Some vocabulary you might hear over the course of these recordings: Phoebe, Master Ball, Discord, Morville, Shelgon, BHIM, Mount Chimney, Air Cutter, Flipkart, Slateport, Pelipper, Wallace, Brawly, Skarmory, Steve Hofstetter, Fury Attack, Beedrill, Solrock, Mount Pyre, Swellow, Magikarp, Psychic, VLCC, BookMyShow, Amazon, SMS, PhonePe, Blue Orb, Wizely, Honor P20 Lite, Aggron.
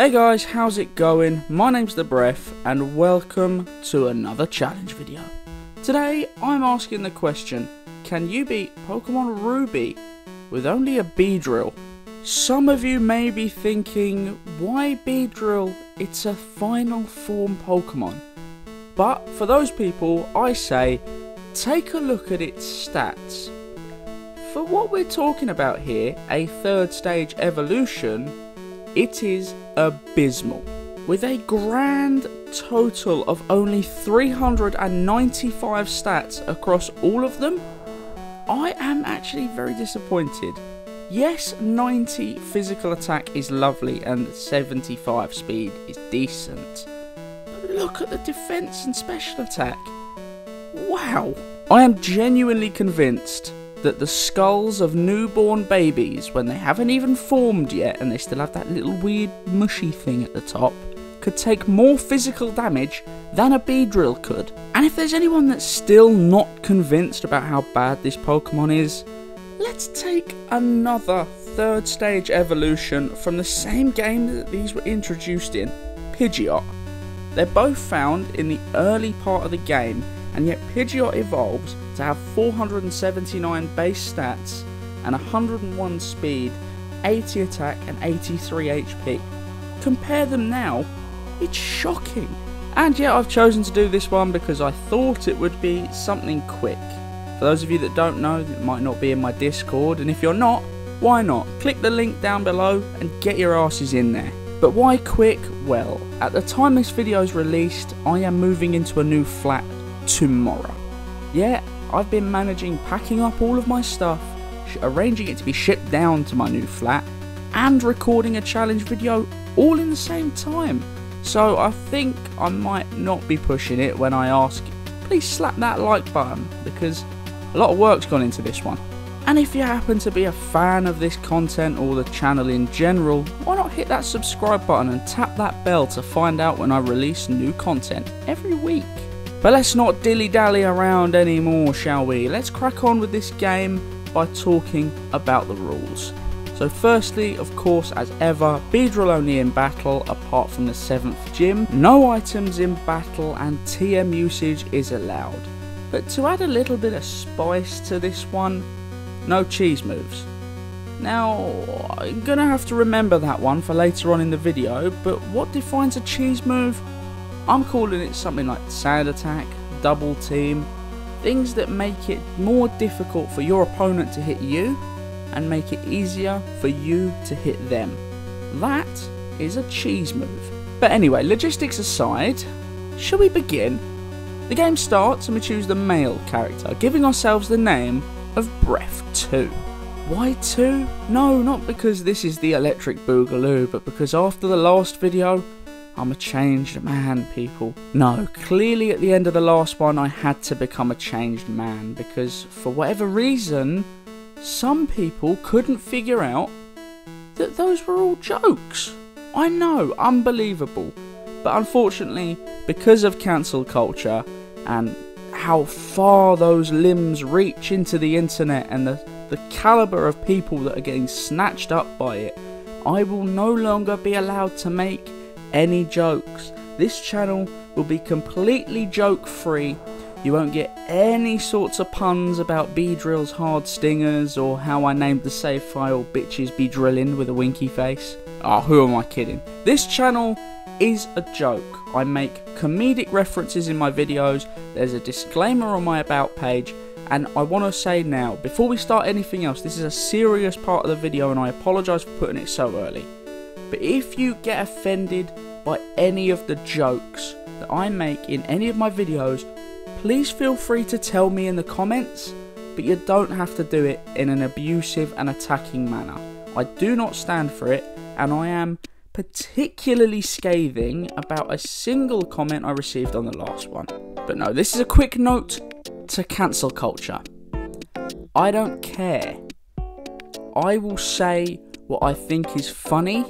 Hey guys, how's it going? My name's The Breph and welcome to another challenge video. Today I'm asking the question, can you beat Pokemon Ruby with only a Beedrill? Some of you may be thinking, why Beedrill? It's a final form Pokemon. But for those people, I say, take a look at its stats. For what we're talking about here, a third stage evolution, it is abysmal. With a grand total of only 395 stats across all of them, I am actually very disappointed. Yes, 90 physical attack is lovely and 75 speed is decent. But look at the defense and special attack. Wow. I am genuinely convinced that the skulls of newborn babies, when they haven't even formed yet and they still have that little weird mushy thing at the top, could take more physical damage than a Beedrill could. And if there's anyone that's still not convinced about how bad this Pokemon is, let's take another third stage evolution from the same game that these were introduced in, Pidgeot. They're both found in the early part of the game, and yet Pidgeot evolves to have 479 base stats and 101 speed, 80 attack and 83 HP. Compare them now, it's shocking. And yet I've chosen to do this one because I thought it would be something quick. For those of you that don't know, it might not be in my Discord, and if you're not, why not? Click the link down below and get your asses in there. But why quick? Well, at the time this video is released, I am moving into a new flat tomorrow. Yeah, I've been managing packing up all of my stuff, arranging it to be shipped down to my new flat, and recording a challenge video all in the same time. So I think I might not be pushing it when I ask, please slap that like button, because a lot of work's gone into this one. And if you happen to be a fan of this content or the channel in general, why not hit that subscribe button and tap that bell to find out when I release new content every week. But let's not dilly-dally around anymore, shall we? Let's crack on with this game by talking about the rules. So firstly, of course, as ever, Beedrill only in battle apart from the 7th gym, no items in battle and TM usage is allowed. But to add a little bit of spice to this one, no cheese moves. Now, I'm gonna have to remember that one for later on in the video, but what defines a cheese move? I'm calling it something like sand attack, double team, things that make it more difficult for your opponent to hit you and make it easier for you to hit them. That is a cheese move. But anyway, logistics aside, shall we begin? The game starts and we choose the male character, giving ourselves the name of Breph 2. Why 2? No, not because this is the electric boogaloo, but because after the last video, I'm a changed man, people. No, clearly at the end of the last one I had to become a changed man because for whatever reason, some people couldn't figure out that those were all jokes. I know, unbelievable. But unfortunately, because of cancel culture and how far those limbs reach into the internet and the caliber of people that are getting snatched up by it, I will no longer be allowed to make any jokes. This channel will be completely joke free. You won't get any sorts of puns about Beedrill's hard stingers or how I named the save file bitches Beedrillin with a winky face. Oh, who am I kidding? This channel is a joke. I make comedic references in my videos. There's a disclaimer on my about page, and I want to say now, before we start anything else, this is a serious part of the video and I apologise for putting it so early. But if you get offended by any of the jokes that I make in any of my videos, please feel free to tell me in the comments, but you don't have to do it in an abusive and attacking manner. I do not stand for it, and I am particularly scathing about a single comment I received on the last one. But no, this is a quick note to cancel culture. I don't care. I will say what I think is funny,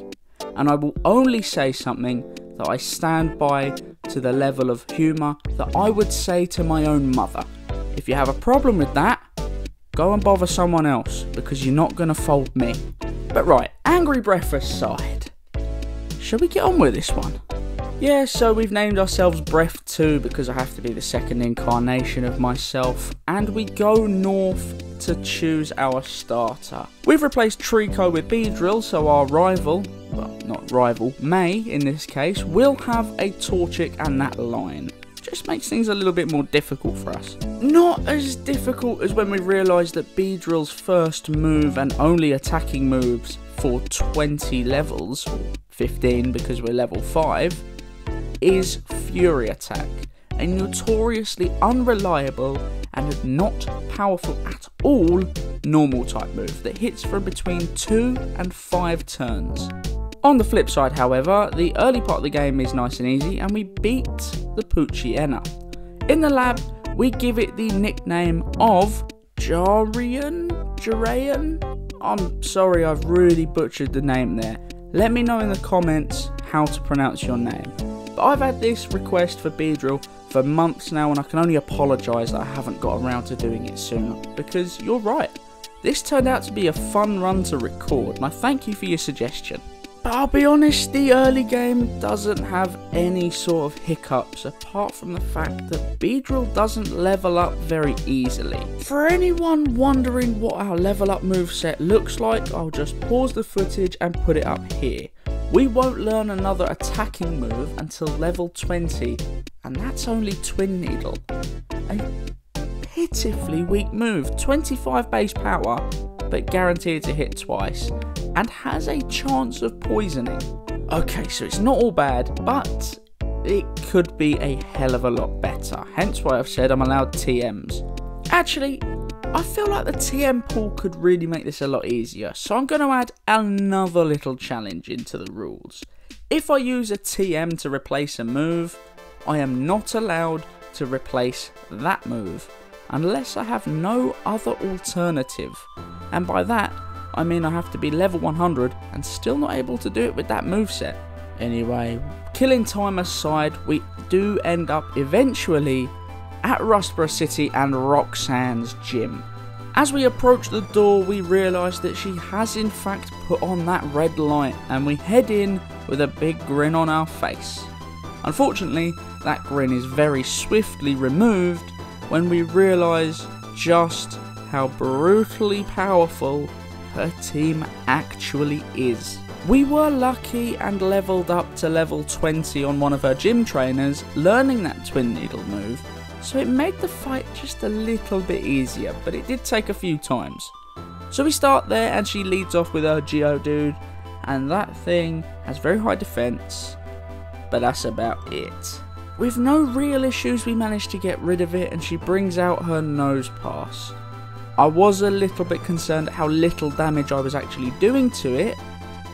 and I will only say something that I stand by to the level of humour that I would say to my own mother. If you have a problem with that, go and bother someone else because you're not going to fold me. But right, angry breakfast aside, Shall we get on with this one? Yeah, so we've named ourselves Breph 2 because I have to be the second incarnation of myself, and we go north to choose our starter. We've replaced Treco with Beedrill, so our rival, well, not rival, May in this case, will have a Torchic and that line. Just makes things a little bit more difficult for us. Not as difficult as when we realised that Beedrill's first move and only attacking moves for 20 levels, or 15 because we're level 5, is Fury Attack, a notoriously unreliable and not powerful at all normal type move that hits from between 2 and 5 turns. On the flip side, however, the early part of the game is nice and easy, and we beat the Poochyena. In the lab, we give it the nickname of Jarian? Jarayan? I'm sorry, I've really butchered the name there. Let me know in the comments how to pronounce your name. But I've had this request for Beedrill for months now, and I can only apologise that I haven't got around to doing it sooner, because you're right. This turned out to be a fun run to record, and I thank you for your suggestion. But I'll be honest, the early game doesn't have any sort of hiccups apart from the fact that Beedrill doesn't level up very easily. For anyone wondering what our level up moveset looks like, I'll just pause the footage and put it up here. We won't learn another attacking move until level 20, and that's only Twin Needle. A pitifully weak move, 25 base power, but guaranteed to hit twice, and has a chance of poisoning. Okay, so it's not all bad, but it could be a hell of a lot better, hence why I've said I'm allowed TMs. Actually, I feel like the TM pool could really make this a lot easier, so I'm going to add another little challenge into the rules. If I use a TM to replace a move, I am not allowed to replace that move, unless I have no other alternative, and by that I mean I have to be level 100 and still not able to do it with that moveset. Anyway, killing time aside, we do end up eventually at Rustborough City and Roxanne's gym. As we approach the door, we realise that she has in fact put on that red light, and we head in with a big grin on our face. Unfortunately, that grin is very swiftly removed when we realise just how brutally powerful her team actually is. We were lucky and leveled up to level 20 on one of her gym trainers, learning that Twin Needle move, so it made the fight just a little bit easier, but it did take a few times. So we start there, and she leads off with her Geodude, and that thing has very high defense, but that's about it. With no real issues, we managed to get rid of it, and she brings out her Nose Pass. I was a little bit concerned at how little damage I was actually doing to it,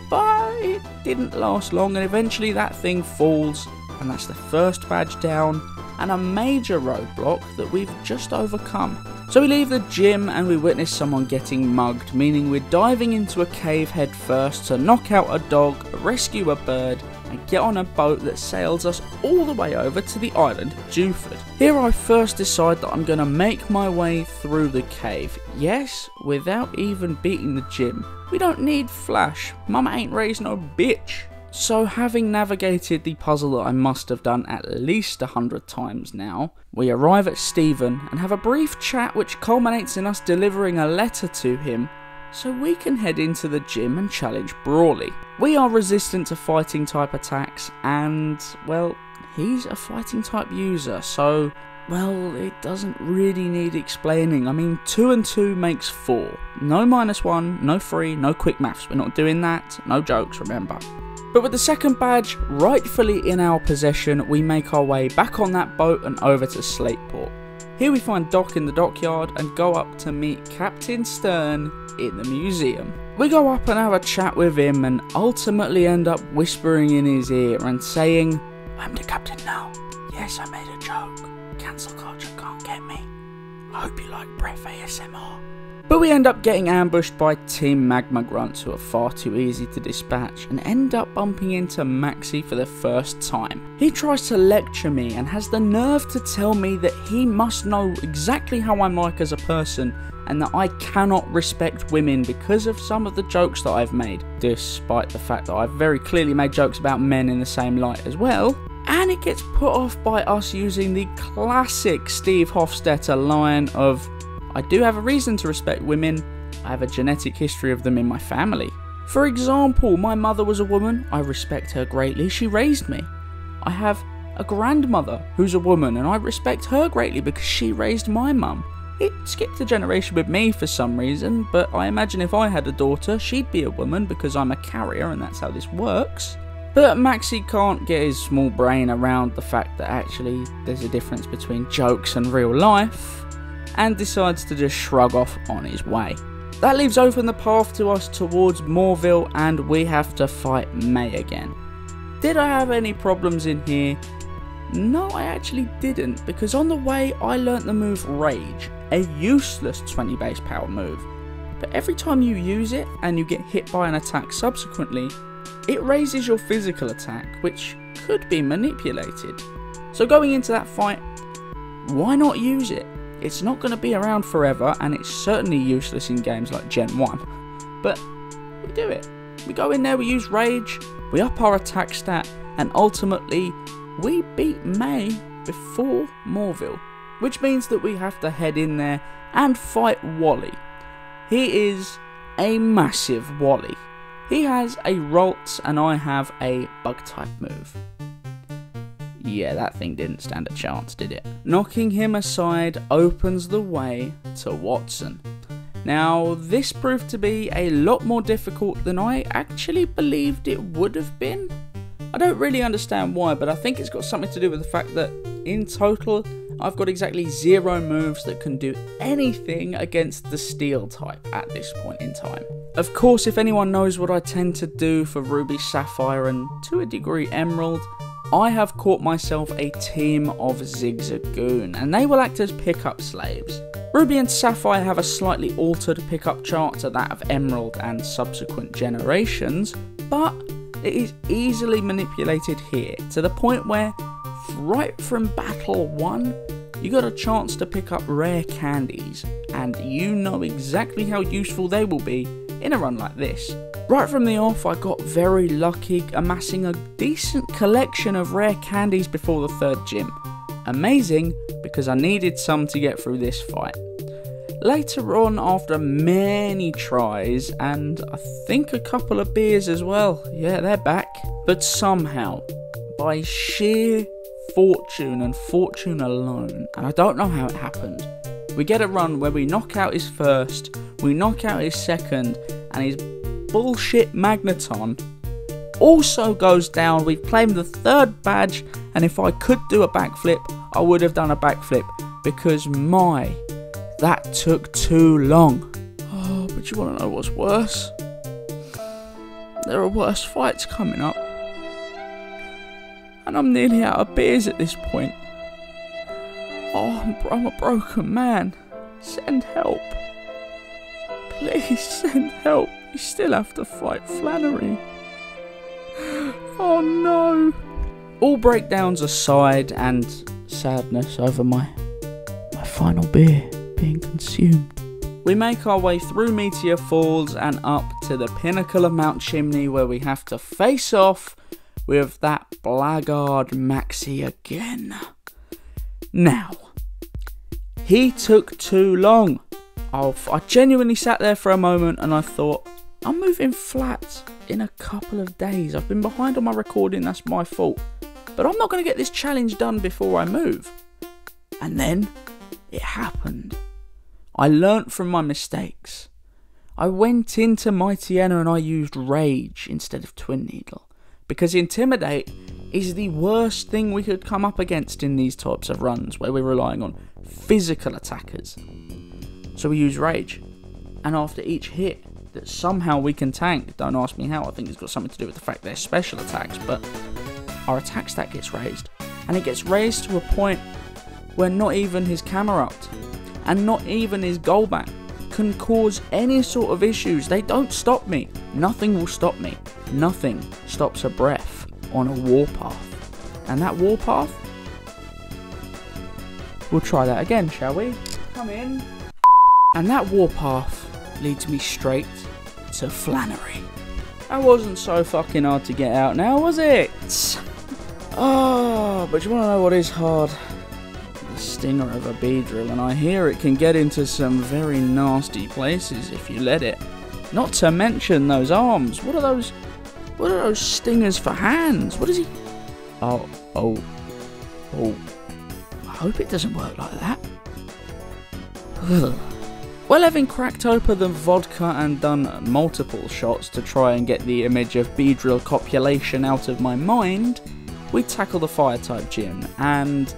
but it didn't last long, and eventually that thing falls, and that's the first badge down and a major roadblock that we've just overcome. So we leave the gym and we witness someone getting mugged, meaning we're diving into a cave head first to knock out a dog, rescue a bird, and get on a boat that sails us all the way over to the island of Dewford. Here I first decide that I'm going to make my way through the cave, yes, without even beating the gym. We don't need Flash, mama ain't raised no bitch. So having navigated the puzzle that I must have done at least 100 times now, we arrive at Stephen and have a brief chat which culminates in us delivering a letter to him, so we can head into the gym and challenge Brawly. We are resistant to fighting type attacks, and, well, he's a fighting type user, so, well, it doesn't really need explaining. I mean, 2 and 2 makes 4. No -1, no 3, no quick maths. We're not doing that. No jokes, remember. But with the second badge rightfully in our possession, we make our way back on that boat and over to Slateport. Here we find Doc in the dockyard and go up to meet Captain Stern in the museum. We go up and have a chat with him and ultimately end up whispering in his ear and saying, "I'm the captain now. Yes, I made a joke. Cancel culture can't get me. I hope you like Breph ASMR." But we end up getting ambushed by Team Magma Grunts, who are far too easy to dispatch, and end up bumping into Maxie for the first time. He tries to lecture me and has the nerve to tell me that he must know exactly how I'm like as a person and that I cannot respect women because of some of the jokes that I've made. despite the fact that I've very clearly made jokes about men in the same light as well. And it gets put off by us using the classic Steve Hofstetter line of, I do have a reason to respect women, I have a genetic history of them in my family. For example, my mother was a woman, I respect her greatly, she raised me. I have a grandmother who's a woman and I respect her greatly because she raised my mum. It skipped a generation with me for some reason, but I imagine if I had a daughter, she'd be a woman because I'm a carrier and that's how this works. But Maxie can't get his small brain around the fact that actually there's a difference between jokes and real life, and decides to just shrug off on his way. That leaves open the path to us towards Morville and we have to fight May again. Did I have any problems in here? No, I actually didn't, because on the way I learnt the move Rage, a useless 20 base power move. But every time you use it and you get hit by an attack subsequently, it raises your physical attack, which could be manipulated. So going into that fight, why not use it? It's not going to be around forever and it's certainly useless in games like Gen 1. But we do it. We go in there, we use Rage, we up our attack stat, and ultimately we beat May before Morville, which means that we have to head in there and fight Wally. He is a massive Wally. He has a Ralts and I have a Bug-type move. Yeah, that thing didn't stand a chance, did it? Knocking him aside opens the way to Watson. Now, this proved to be a lot more difficult than I actually believed it would have been. I don't really understand why, but I think it's got something to do with the fact that, in total, I've got exactly 0 moves that can do anything against the Steel type at this point in time. Of course, if anyone knows what I tend to do for Ruby, Sapphire, and to a degree Emerald, I have caught myself a team of Zigzagoon, and they will act as pickup slaves. Ruby and Sapphire have a slightly altered pickup chart to that of Emerald and subsequent generations, but it is easily manipulated here, to the point where, right from battle 1, you got a chance to pick up rare candies, and you know exactly how useful they will be in a run like this. Right from the off, I got very lucky, amassing a decent collection of rare candies before the 3rd gym. Amazing, because I needed some to get through this fight. Later on, after many tries, and I think a couple of beers as well, yeah, they're back. But somehow, by sheer fortune and fortune alone, and I don't know how it happened, we get a run where we knock out his 1st, we knock out his 2nd, and his bullshit Magneton also goes down. We've claimed the 3rd badge, and if I could do a backflip, I would have done a backflip, because my, that took too long. Oh, but you want to know what's worse? There are worse fights coming up, and I'm nearly out of beers at this point. Oh, I'm a broken man. Send help. Please send help. You still have to fight Flannery. Oh no! All breakdowns aside and sadness over my final beer being consumed, we make our way through Meteor Falls and up to the pinnacle of Mount Chimney, where we have to face off with that blackguard Maxie again. Now, he took too long. I genuinely sat there for a moment and I thought, I'm moving flat in a couple of days. I've been behind on my recording, that's my fault. But I'm not going to get this challenge done before I move. And then it happened. I learnt from my mistakes. I went into Mightyena and I used Rage instead of Twin Needle, because Intimidate is the worst thing we could come up against in these types of runs where we're relying on physical attackers. So we use Rage, and after each hit that somehow we can tank, don't ask me how, I think it's got something to do with the fact they're special attacks, but our attack stat gets raised, and it gets raised to a point where not even his Camerupt and not even his Golbat can cause any sort of issues. They don't stop me. Nothing will stop me. Nothing stops a Breph on a Warpath, and that Warpath, we'll try that again, shall we? Come in. And that Warpath leads me straight to Flannery. That wasn't so fucking hard to get out now, was it? Oh, but you want to know what is hard? The stinger of a Beedrill, and I hear it can get into some very nasty places if you let it. Not to mention those arms. What are those? What are those stingers for hands? What is he? Oh. I hope it doesn't work like that. Ugh. Well, having cracked open the vodka and done multiple shots to try and get the image of Beedrill copulation out of my mind, we tackle the fire-type gym, and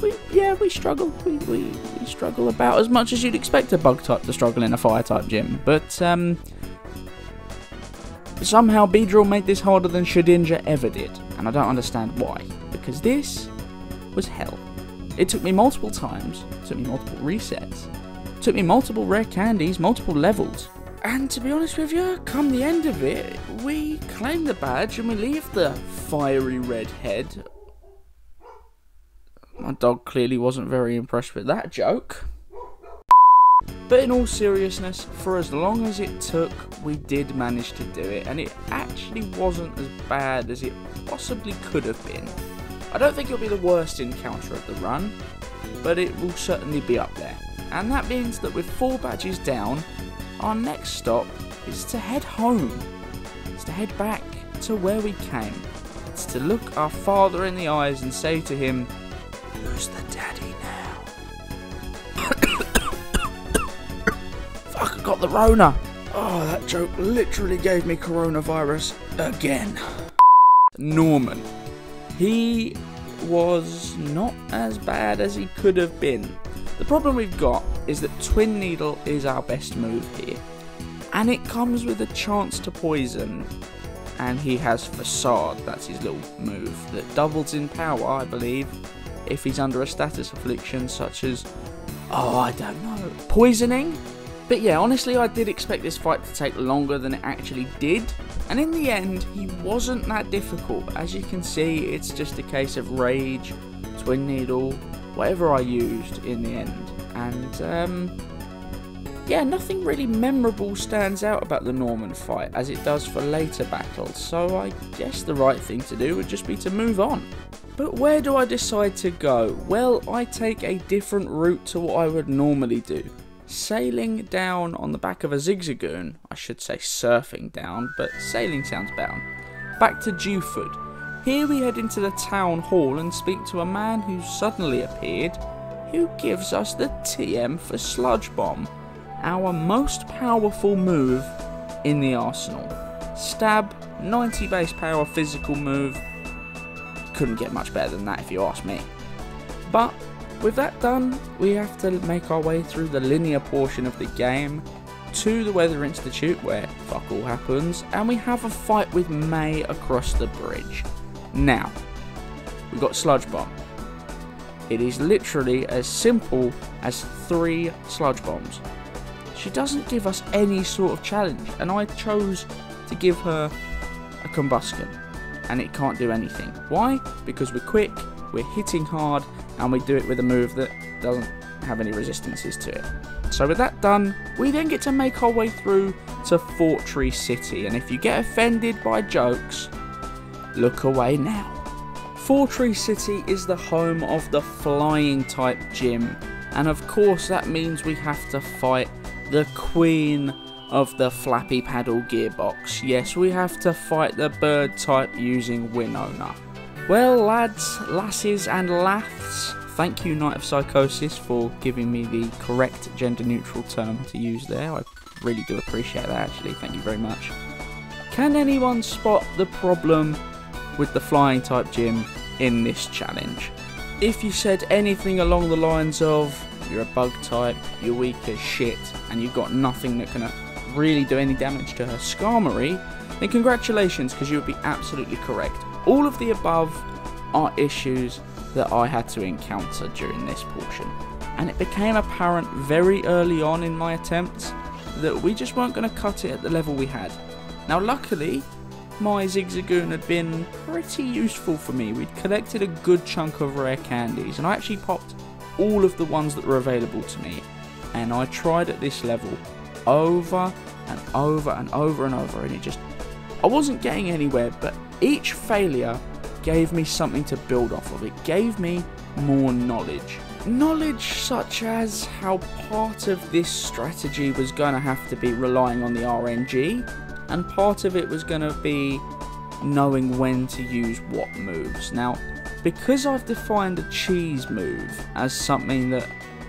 we struggle. We struggle about as much as you'd expect a bug-type to struggle in a fire-type gym, but somehow Beedrill made this harder than Shedinja ever did, and I don't understand why, because this was hell. It took me multiple times, it took me multiple resets, it took me multiple rare candies, multiple levels, and to be honest with you, come the end of it, we claim the badge and we leave the fiery red head. My dog clearly wasn't very impressed with that joke. But in all seriousness, for as long as it took, we did manage to do it, and it actually wasn't as bad as it possibly could have been. I don't think it'll be the worst encounter of the run, but it will certainly be up there. And that means that with 4 badges down, our next stop is to head home. It's to head back to where we came. It's to look our father in the eyes and say to him, "Who's the daddy now?" Fuck, I got the Rona. Oh, that joke literally gave me coronavirus again. Norman. He was not as bad as he could have been. The problem we've got is that Twin Needle is our best move here, and it comes with a chance to poison, and he has Facade, that's his little move, that doubles in power, I believe, if he's under a status affliction such as, oh, I don't know, poisoning? But yeah, honestly, I did expect this fight to take longer than it actually did, and in the end, he wasn't that difficult. As you can see, it's just a case of Rage, Twin Needle, whatever I used in the end, and yeah, nothing really memorable stands out about the Norman fight, as it does for later battles, so I guess the right thing to do would just be to move on. But where do I decide to go? Well, I take a different route to what I would normally do. Sailing down on the back of a Zigzagoon, I should say surfing down, but sailing sounds better. Back to Dewford. Here we head into the town hall and speak to a man who suddenly appeared, who gives us the TM for Sludge Bomb, our most powerful move in the arsenal. Stab, 90 base power physical move, couldn't get much better than that if you ask me. But with that done, we have to make our way through the linear portion of the game to the Weather Institute, where fuck all happens, and we have a fight with May across the bridge. Now, we've got Sludge Bomb. It is literally as simple as 3 Sludge Bombs. She doesn't give us any sort of challenge, and I chose to give her a Combustion, and it can't do anything. Why? Because we're quick, we're hitting hard, and we do it with a move that doesn't have any resistances to it. So with that done, we then get to make our way through to Fortree City, and if you get offended by jokes, look away now. Fortree City is the home of the flying type gym, and of course that means we have to fight the queen of the flappy paddle gearbox. Yes, we have to fight the bird type using Winona. Well, lads, lasses and laths, thank you Knight of Psychosis for giving me the correct gender neutral term to use there. I really do appreciate that actually, thank you very much. Can anyone spot the problem with the flying type gym in this challenge? If you said anything along the lines of, you're a bug type, you're weak as shit, and you've got nothing that can really do any damage to her Skarmory, then congratulations, because you would be absolutely correct. All of the above are issues that I had to encounter during this portion, and it became apparent very early on in my attempts that we just weren't going to cut it at the level we had. Now luckily, my Zigzagoon had been pretty useful for me. We'd collected a good chunk of rare candies, and I actually popped all of the ones that were available to me, and I tried at this level over and over and over and over, and it just, I wasn't getting anywhere, but each failure gave me something to build off of. It gave me more knowledge. Knowledge such as how part of this strategy was going to have to be relying on the RNG, and part of it was going to be knowing when to use what moves. Now, because I've defined a cheese move as something that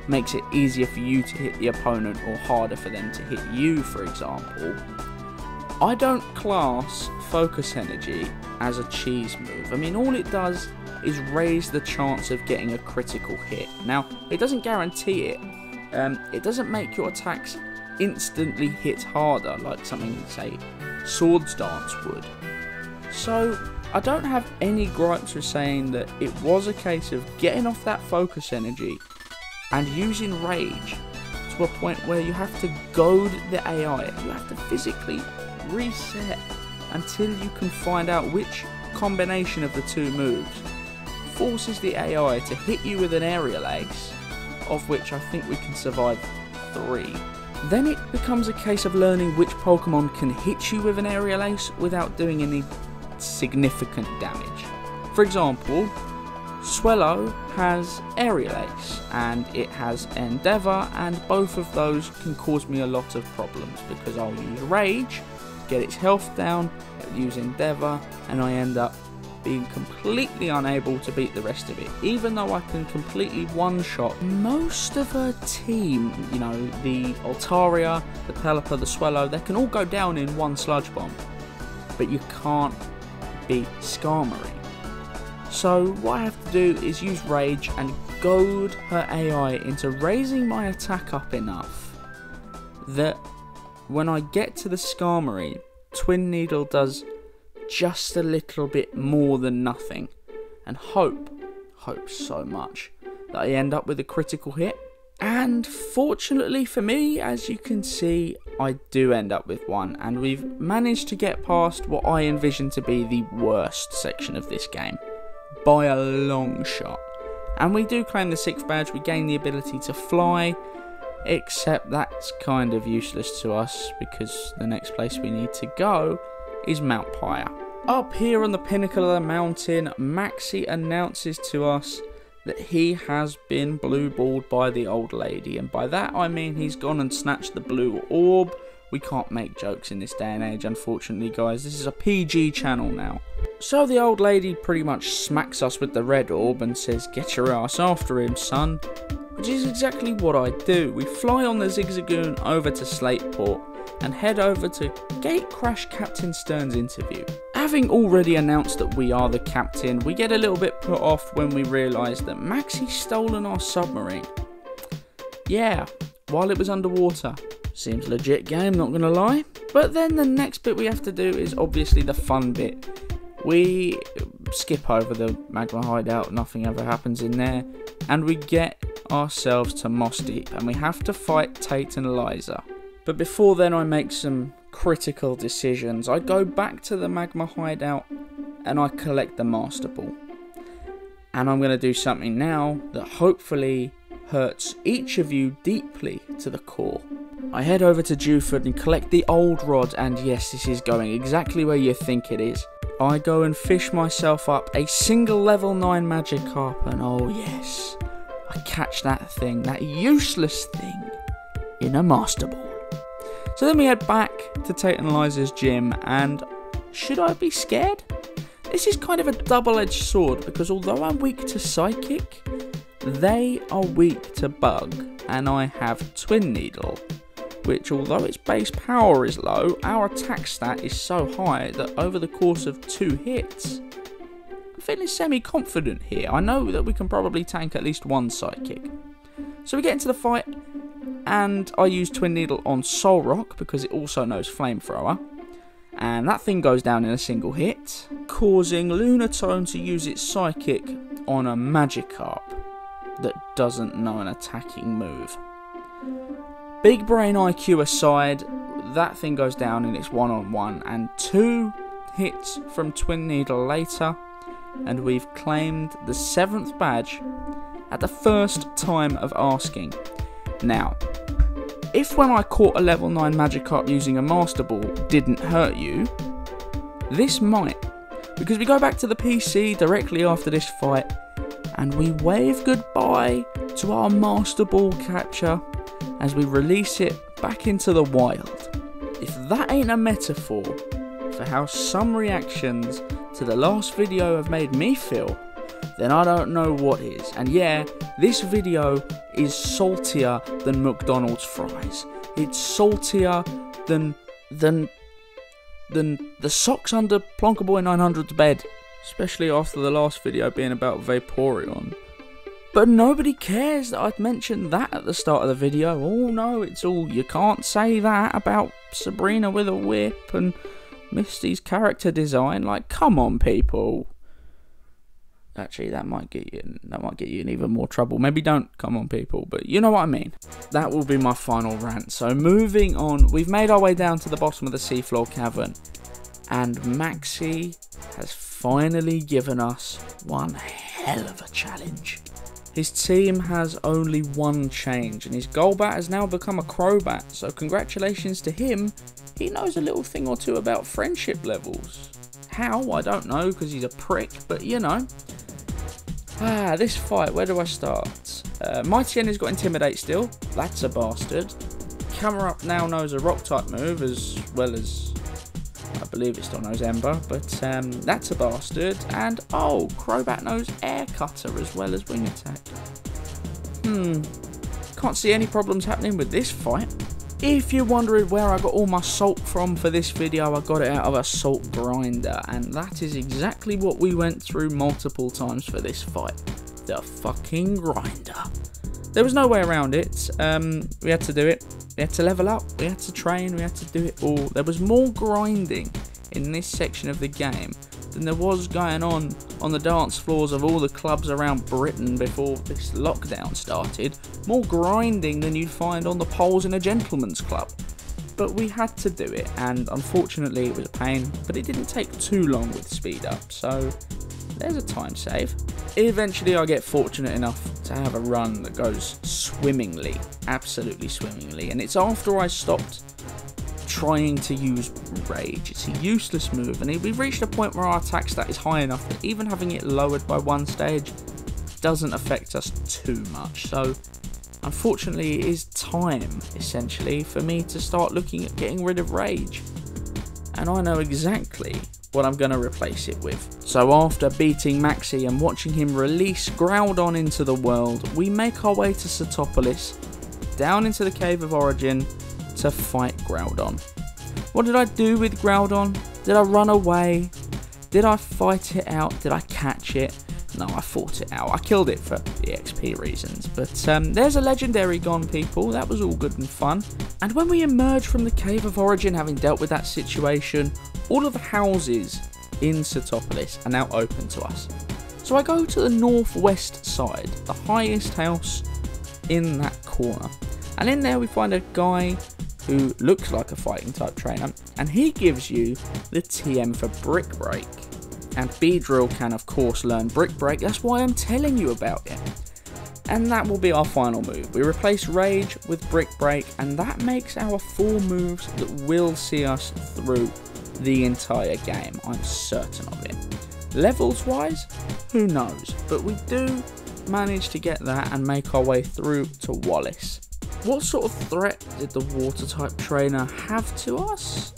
makes it easier for you to hit the opponent or harder for them to hit you, for example, I don't class focus energy as a cheese move. I mean, all it does is raise the chance of getting a critical hit. Now, it doesn't guarantee it. It doesn't make your attacks instantly hit harder like something, say, Swords Dance would. So, I don't have any gripes with saying that it was a case of getting off that focus energy and using rage to a point where you have to goad the AI. You have to physically reset until you can find out which combination of the two moves forces the AI to hit you with an aerial ace, of which I think we can survive 3. Then it becomes a case of learning which Pokemon can hit you with an aerial ace without doing any significant damage. For example, Swellow has aerial ace and it has Endeavor, and both of those can cause me a lot of problems because I'll use rage, get its health down, use Endeavor, and I end up being completely unable to beat the rest of it, even though I can completely one-shot most of her team. You know, the Altaria, the Pelipper, the Swellow, they can all go down in one Sludge Bomb, but you can't beat Skarmory. So what I have to do is use rage and goad her AI into raising my attack up enough that when I get to the Skarmory, Twin Needle does just a little bit more than nothing, and hope so much that I end up with a critical hit. And fortunately for me, as you can see, I do end up with one, and we've managed to get past what I envision to be the worst section of this game by a long shot, and we do claim the 6th badge. We gain the ability to fly, except that's kind of useless to us because the next place we need to go is Mount Pyre. Up here on the pinnacle of the mountain, Maxie announces to us that he has been blue balled by the old lady, and by that I mean he's gone and snatched the blue orb. We can't make jokes in this day and age, unfortunately, guys. This is a PG channel now. So the old lady pretty much smacks us with the red orb and says, "Get your ass after him, son," which is exactly what I do. We fly on the Zigzagoon over to Slateport and head over to gatecrash Captain Stern's interview. Having already announced that we are the captain, we get a little bit put off when we realise that Maxie's stolen our submarine. Yeah, while it was underwater. Seems legit game, not gonna lie. But then the next bit we have to do is obviously the fun bit. We skip over the magma hideout, nothing ever happens in there, and we get ourselves to Moss Deep, and we have to fight Tate and Eliza. But before then I make some critical decisions. I go back to the magma hideout and I collect the Master Ball. And I'm gonna do something now that hopefully hurts each of you deeply to the core. I head over to Dewford and collect the old rod, and yes, this is going exactly where you think it is. I go and fish myself up a single level 9 Magikarp, and oh yes, I catch that thing, that useless thing, in a Master Ball. So then we head back to Tate and Eliza's gym, and should I be scared? This is kind of a double-edged sword, because although I'm weak to Psychic, they are weak to Bug, and I have Twin Needle, which, although its base power is low, our attack stat is so high that over the course of 2 hits, I'm feeling semi-confident here. I know that we can probably tank at least one Psychic. So we get into the fight, and I use Twin Needle on Solrock because it also knows Flamethrower, and that thing goes down in a single hit, causing Lunatone to use its Psychic on a Magikarp that doesn't know an attacking move. Big brain IQ aside, that thing goes down in its one-on-one, and 2 hits from Twin Needle later, and we've claimed the 7th badge at the first time of asking. Now, if when I caught a level 9 Magikarp using a Master Ball didn't hurt you, this might. Because we go back to the PC directly after this fight, and we wave goodbye to our Master Ball catcher as we release it back into the wild. If that ain't a metaphor for how some reactions to the last video have made me feel, then I don't know what is. And yeah, this video is saltier than McDonald's fries. It's saltier than the socks under Plonkaboy 900's bed. Especially after the last video being about Vaporeon. But nobody cares that I'd mentioned that at the start of the video. Oh no, it's all, you can't say that about Sabrina with a whip and Misty's character design. Like, come on, people. Actually, that might get you in even more trouble. Maybe don't come on, people, but you know what I mean. That will be my final rant. So moving on, we've made our way down to the bottom of the seafloor cavern, and Maxie has finally given us one hell of a challenge. His team has only one change, and his Golbat has now become a Crobat. So congratulations to him. He knows a little thing or two about friendship levels. How? I don't know, because he's a prick, but you know. Ah, this fight, where do I start? Mightyena's got Intimidate still. That's a bastard. Camerupt now knows a Rock-type move, as well as, I believe it still knows Ember, but that's a bastard. And, oh, Crobat knows Air Cutter as well as Wing Attack. Can't see any problems happening with this fight. If you're wondering where I got all my salt from for this video, I got it out of a salt grinder, and that is exactly what we went through multiple times for this fight. The fucking grinder. There was no way around it. We had to do it. We had to level up. We had to train. We had to do it all. There was more grinding in this section of the game than there was going on the dance floors of all the clubs around Britain before this lockdown started. More grinding than you'd find on the poles in a gentleman's club. But we had to do it, and unfortunately it was a pain, but it didn't take too long with speed up, so there's a time save. Eventually I get fortunate enough to have a run that goes swimmingly, absolutely swimmingly, and it's after I stopped trying to use Rage. It's a useless move, and we've reached a point where our attack stat is high enough that even having it lowered by one stage doesn't affect us too much. So unfortunately it is time, essentially, for me to start looking at getting rid of Rage, and I know exactly what I'm going to replace it with. So after beating Maxie and watching him release Groudon into the world, we make our way to Sotopolis, down into the Cave of Origin, to fight Groudon. What did I do with Groudon? Did I run away? Did I fight it out? Did I catch it? No, I fought it out. I killed it for the XP reasons, but there's a legendary gone, people. That was all good and fun. And when we emerge from the Cave of Origin, having dealt with that situation, all of the houses in Sotopolis are now open to us. So I go to the northwest side, the highest house in that corner, and in there we find a guy who looks like a fighting type trainer, and he gives you the TM for Brick Break. And Beedrill can of course learn Brick Break, that's why I'm telling you about it. And that will be our final move. We replace Rage with Brick Break, and that makes our four moves that will see us through the entire game, I'm certain of it. Levels wise, who knows, but we do manage to get that and make our way through to Wallace. What sort of threat did the Water-type trainer have to us?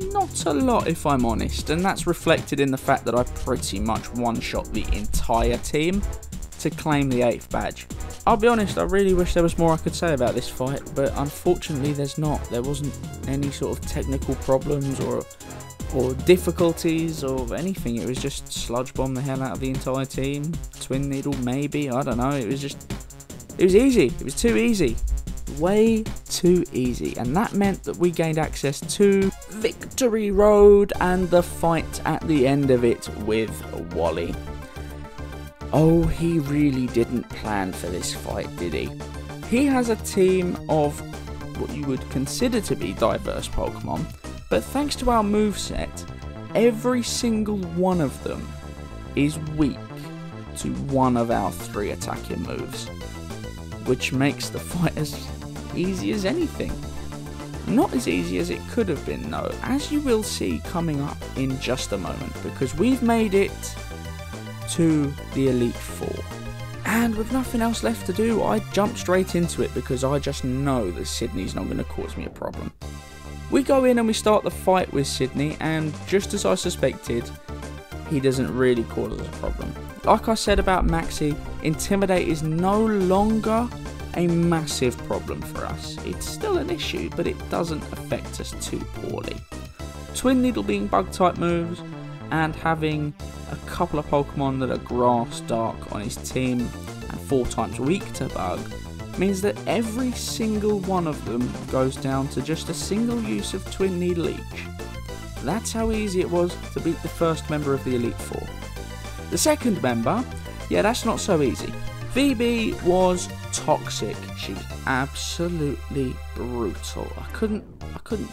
Not a lot, if I'm honest, and that's reflected in the fact that I pretty much one-shot the entire team to claim the 8th badge. I'll be honest, I really wish there was more I could say about this fight, but unfortunately there's not. There wasn't any sort of technical problems or difficulties or anything. It was just Sludge Bomb the hell out of the entire team. Twin Needle, maybe, I don't know. It was easy. It was too easy. Way too easy, and that meant that we gained access to Victory Road and the fight at the end of it with Wally. Oh, he really didn't plan for this fight, did he? He has a team of what you would consider to be diverse Pokemon, but thanks to our moveset, every single one of them is weak to one of our three attacking moves, which makes the fighters easy as anything. Not as easy as it could have been though, as you will see coming up in just a moment, because we've made it to the Elite Four. And with nothing else left to do, I jump straight into it because I just know that Sydney's not going to cause me a problem. We go in and we start the fight with Sydney, and just as I suspected, he doesn't really cause us a problem. Like I said about Maxie, Intimidate is no longer a massive problem for us. It's still an issue, but it doesn't affect us too poorly. Twin Needle being bug type moves, and having a couple of Pokemon that are Grass Dark on his team and 4 times weak to bug means that every single one of them goes down to just a single use of Twin Needle each. That's how easy it was to beat the first member of the Elite Four. The second member, yeah, that's not so easy. VB was toxic. She was absolutely brutal. I couldn't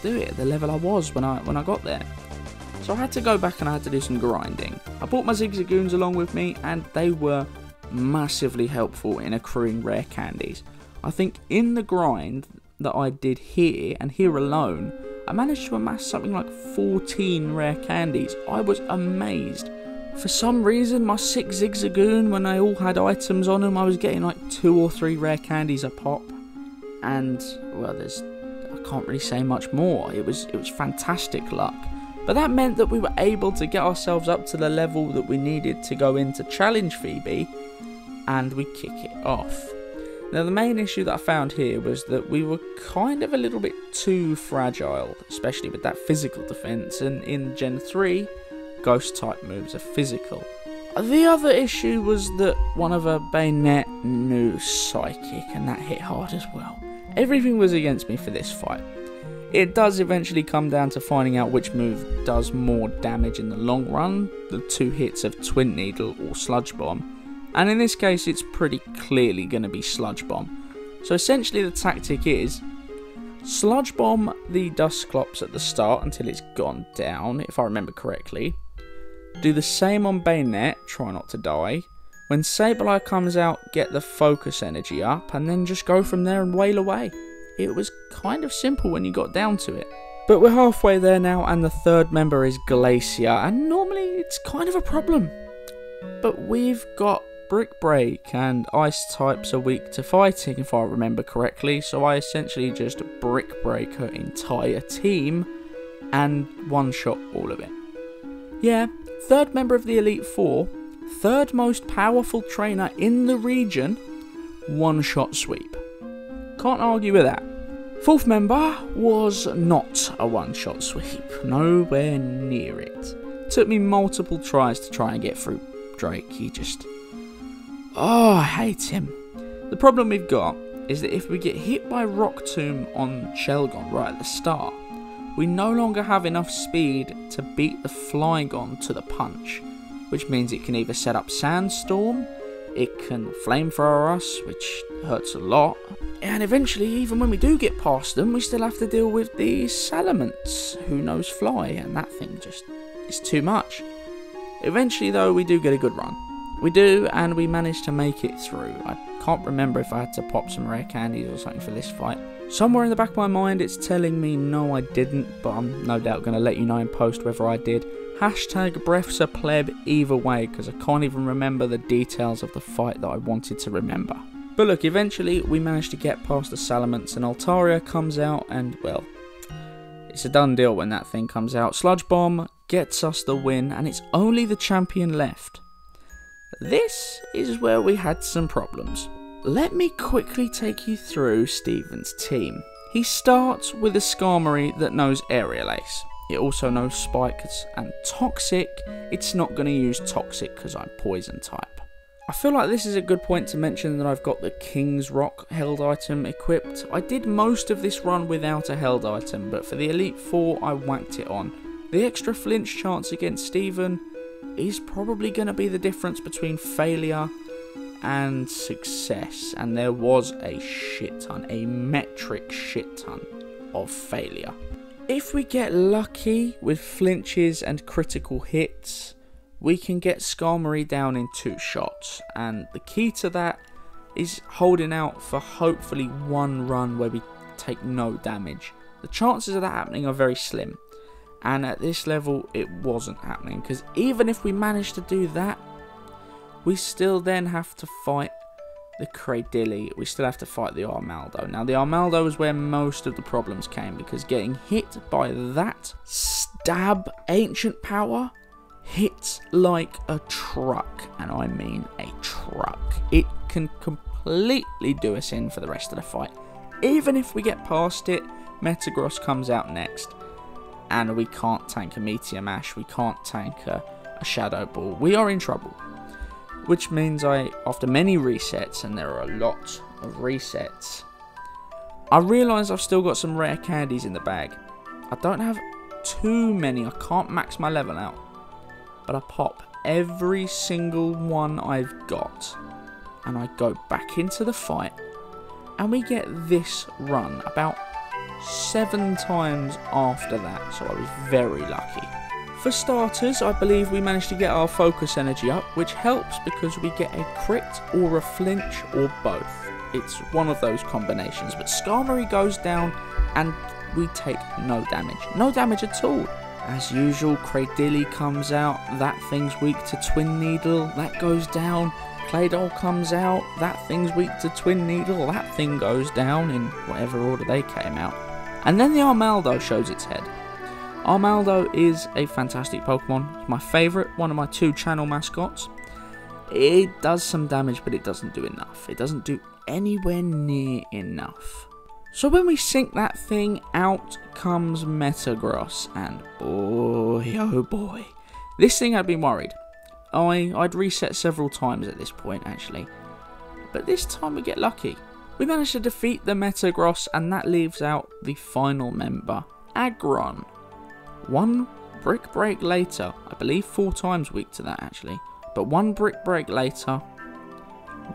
do it at the level I was when I got there. So I had to go back and I had to do some grinding. I brought my Zigzagoons along with me and they were massively helpful in accruing rare candies. I think in the grind that I did here and here alone, I managed to amass something like 14 rare candies. I was amazed. For some reason, my 6 Zigzagoon, when they all had items on them, I was getting like 2 or 3 rare candies a pop. And, well, I can't really say much more. It was fantastic luck. But that meant that we were able to get ourselves up to the level that we needed to go in to challenge Phoebe, and we kick it off. Now, the main issue that I found here was that we were kind of a little bit too fragile, especially with that physical defense, and in Gen 3, Ghost-type moves are physical. The other issue was that one of her Bayonet knew Psychic, and that hit hard as well. Everything was against me for this fight. It does eventually come down to finding out which move does more damage in the long run, the 2 hits of Twin Needle or Sludge Bomb, and in this case it's pretty clearly going to be Sludge Bomb. So essentially the tactic is, Sludge Bomb the Dusclops at the start until it's gone down, if I remember correctly. Do the same on Bayonet, try not to die. When Sableye comes out, get the Focus Energy up, and then just go from there and wail away. It was kind of simple when you got down to it. But we're halfway there now, and the third member is Glacier, and normally it's kind of a problem. But we've got Brick Break, and Ice types are weak to fighting, if I remember correctly, so I essentially just Brick Break her entire team, and one-shot all of it. Yeah, third member of the Elite Four, third most powerful trainer in the region, one-shot sweep. Can't argue with that. Fourth member was not a one-shot sweep, nowhere near it. Took me multiple tries to try and get through Drake. He just... oh, I hate him. The problem we've got is that if we get hit by Rock Tomb on Shelgon right at the start, we no longer have enough speed to beat the Flygon to the punch, which means it can either set up Sandstorm, it can Flamethrower us, which hurts a lot, and eventually, even when we do get past them, we still have to deal with the Salamence, who knows Fly, and that thing just is too much. Eventually, though, we do get a good run. We do, and we manage to make it through. I can't remember if I had to pop some rare candies or something for this fight. Somewhere in the back of my mind, it's telling me no, I didn't, but I'm no doubt going to let you know in post whether I did. #BreffsAPleb either way, because I can't even remember the details of the fight that I wanted to remember. But look, eventually we managed to get past the Salamence, and Altaria comes out, and well, it's a done deal when that thing comes out. Sludge Bomb gets us the win, and it's only the champion left. This is where we had some problems. Let me quickly take you through Steven's team. He starts with a Skarmory that knows Aerial Ace. It also knows Spikes and Toxic. It's not going to use Toxic because I'm Poison type. I feel like this is a good point to mention that I've got the King's Rock held item equipped. I did most of this run without a held item, but for the Elite Four, I whacked it on. The extra flinch chance against Steven is probably going to be the difference between failure and success, and there was a shit ton, a metric shit ton of failure. If we get lucky with flinches and critical hits, we can get Skarmory down in 2 shots, and the key to that is holding out for hopefully one run where we take no damage. The chances of that happening are very slim, and at this level it wasn't happening, because even if we managed to do that, we still then have to fight the Cradilly, we still have to fight the Armaldo. Now the Armaldo is where most of the problems came, because getting hit by that stab ancient power hits like a truck, and I mean a truck. It can completely do us in for the rest of the fight. Even if we get past it, Metagross comes out next, and we can't tank a Meteor Mash, we can't tank a Shadow Ball. We are in trouble. Which means I, after many resets, and there are a lot of resets, I realise I've still got some rare candies in the bag. I don't have too many, I can't max my level out, but I pop every single one I've got, and I go back into the fight, and we get this run about 7 times after that, so I was very lucky. For starters, I believe we managed to get our focus energy up, which helps because we get a crit or a flinch or both. It's one of those combinations, but Skarmory goes down and we take no damage. No damage at all. As usual, Cradilly comes out, that thing's weak to Twin Needle, that goes down. Claydol comes out, that thing's weak to Twin Needle, that thing goes down in whatever order they came out. And then the Armaldo shows its head. Armaldo is a fantastic Pokemon, it's my favourite, one of my 2 channel mascots. It does some damage, but it doesn't do enough. It doesn't do anywhere near enough. So when we sink that thing, out comes Metagross, and boy, oh boy. This thing had been worried. I'd reset several times at this point, actually. But this time we get lucky. We managed to defeat the Metagross, and that leaves out the final member, Aggron. One brick break later, I believe 4 times weak to that actually, but one brick break later,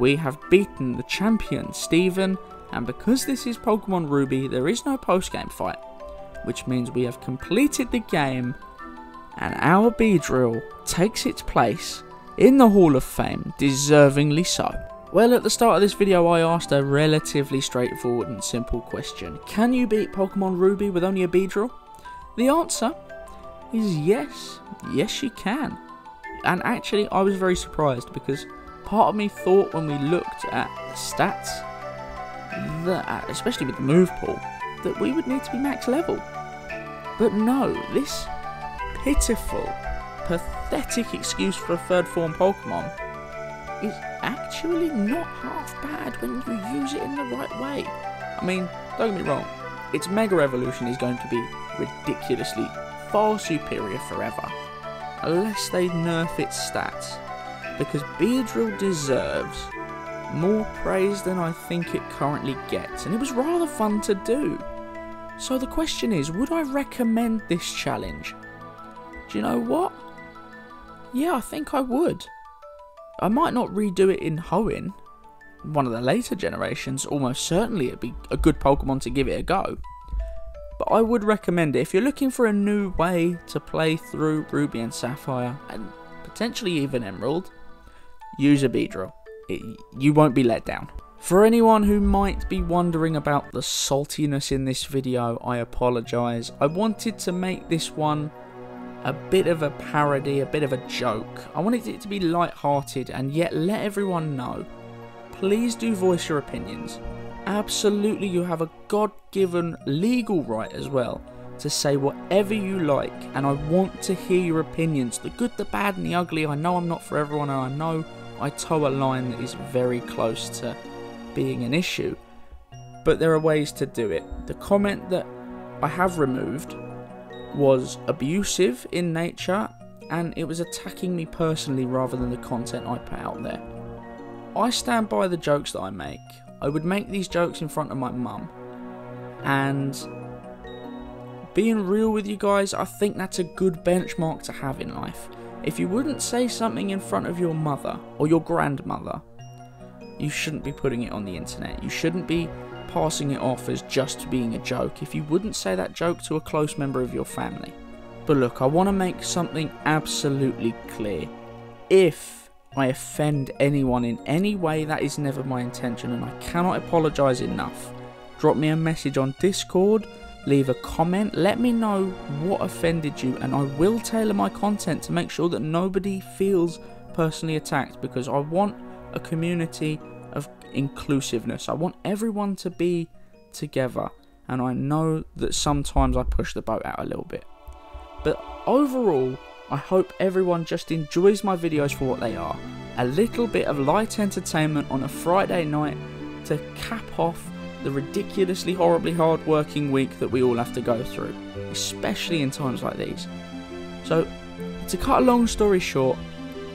we have beaten the champion, Steven, and because this is Pokemon Ruby, there is no post-game fight, which means we have completed the game, and our Beedrill takes its place in the Hall of Fame, deservingly so. Well, at the start of this video, I asked a relatively straightforward and simple question. Can you beat Pokemon Ruby with only a Beedrill? The answer is yes. Yes, you can. And actually, I was very surprised, because part of me thought when we looked at the stats, that, especially with the move pool, that we would need to be max level. But no, this pitiful, pathetic excuse for a third form Pokemon is actually not half bad when you use it in the right way. I mean, don't get me wrong, its Mega Evolution is going to be ridiculously far superior forever, unless they nerf its stats, because Beedrill deserves more praise than I think it currently gets, and it was rather fun to do. So the question is, would I recommend this challenge? Do you know what? Yeah, I think I would. I might not redo it in Hoenn, one of the later generations, almost certainly it'd be a good Pokemon to give it a go. But I would recommend it if you're looking for a new way to play through Ruby and Sapphire, and potentially even Emerald, use a Beedrill. You won't be let down. For anyone who might be wondering about the saltiness in this video, I apologise. I wanted to make this one a bit of a parody, a bit of a joke. I wanted it to be light-hearted and yet let everyone know, please do voice your opinions. Absolutely, you have a God-given legal right as well to say whatever you like, and I want to hear your opinions, the good, the bad and the ugly. I know I'm not for everyone, and I know I toe a line that is very close to being an issue, but there are ways to do it. The comment that I have removed was abusive in nature, and it was attacking me personally rather than the content I put out there. I stand by the jokes that I make. I would make these jokes in front of my mum, and being real with you guys, I think that's a good benchmark to have in life. If you wouldn't say something in front of your mother or your grandmother, you shouldn't be putting it on the internet. You shouldn't be passing it off as just being a joke if you wouldn't say that joke to a close member of your family. But look, I want to make something absolutely clear. If I offend anyone in any way, that is never my intention, and I cannot apologise enough. Drop me a message on Discord, leave a comment, let me know what offended you, and I will tailor my content to make sure that nobody feels personally attacked, because I want a community of inclusiveness. I want everyone to be together, and I know that sometimes I push the boat out a little bit. But overall, I hope everyone just enjoys my videos for what they are. A little bit of light entertainment on a Friday night to cap off the ridiculously horribly hard working week that we all have to go through, especially in times like these. So, to cut a long story short,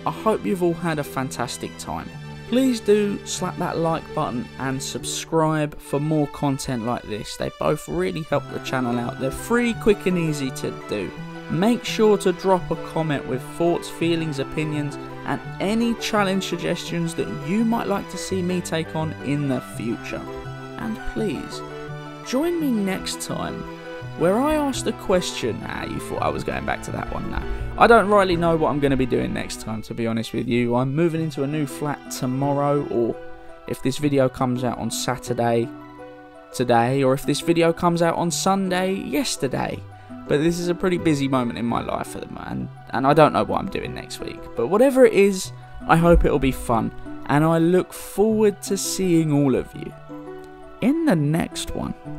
I hope you've all had a fantastic time. Please do slap that like button and subscribe for more content like this. They both really help the channel out. They're free, quick and easy to do. Make sure to drop a comment with thoughts, feelings, opinions and any challenge suggestions that you might like to see me take on in the future. And please, join me next time where I ask the question... Ah, you thought I was going back to that one now. I don't rightly know what I'm going to be doing next time, to be honest with you. I'm moving into a new flat tomorrow, or if this video comes out on Saturday, today, or if this video comes out on Sunday, yesterday. But this is a pretty busy moment in my life at the moment, and I don't know what I'm doing next week. But whatever it is, I hope it'll be fun, and I look forward to seeing all of you in the next one.